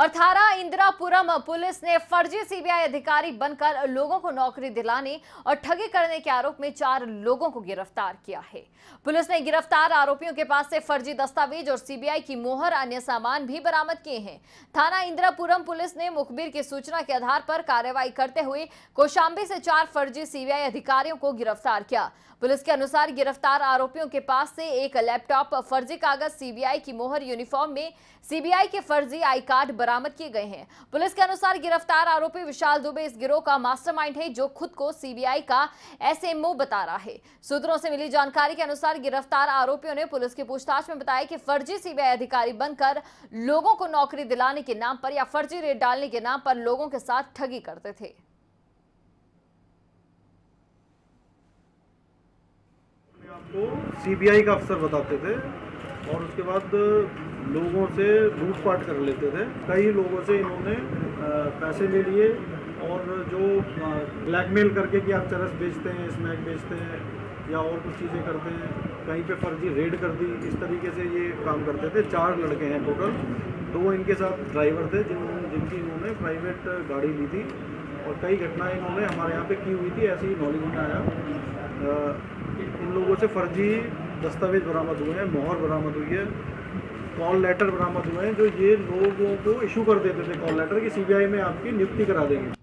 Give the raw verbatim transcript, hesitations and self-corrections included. और थाना इंदिरापुरम पुलिस ने फर्जी सीबीआई अधिकारी बनकर लोगों को नौकरी दिलाने और ठगी करने के आरोप में चार लोगों को गिरफ्तार किया है। पुलिस ने गिरफ्तार आरोपियों के पास से फर्जी दस्तावेज और सीबीआई की मोहर, अन्य सामान भी बरामद किए हैं। थाना इंदिरापुरम पुलिस ने मुखबिर की सूचना के आधार पर कार्रवाई करते हुए कोशाम्बी से चार फर्जी सीबीआई अधिकारियों को गिरफ्तार किया। पुलिस के अनुसार गिरफ्तार आरोपियों के पास से एक लैपटॉप, फर्जी कागज, सीबीआई की मोहर, यूनिफॉर्म में सीबीआई के फर्जी आई कार्ड बरामद किए गए हैं। पुलिस के अनुसार गिरफ्तार आरोपी विशाल दुबे इस गिरोह का मास्टरमाइंड है, जो खुद को सीबीआई का एसएमओ बता रहा है। सूत्रों से मिली जानकारी के अनुसार गिरफ्तार आरोपियों ने पुलिस की पूछताछ में बताया कि फर्जी सीबीआई अधिकारी बनकर लोगों को नौकरी दिलाने के नाम पर या फर्जी रेट डालने के नाम पर लोगों के साथ ठगी करते थे। तो सीबीआई का अफसर बताते थे और उसके बाद लोगों से लूटपाट कर लेते थे। कई लोगों से इन्होंने पैसे ले लिए और जो ब्लैकमेल करके कि आप चरस बेचते हैं, स्मैक बेचते हैं या और कुछ चीज़ें करते हैं, कहीं पे फर्जी रेड कर दी, इस तरीके से ये काम करते थे। चार लड़के हैं टोटल, दो इनके साथ ड्राइवर थे जिन जिनकी इन्होंने प्राइवेट गाड़ी ली थी और कई घटनाएँ इन्होंने हमारे यहाँ पर की हुई थी। ऐसे ही नॉलेज में आया इन लोगों से फर्जी दस्तावेज बरामद हुए हैं, मोहर बरामद हुई है, कॉल लेटर बरामद हुए हैं, जो ये लोगों को इशू कर देते थे कॉल लेटर कि सीबीआई में आपकी नियुक्ति करा देंगे।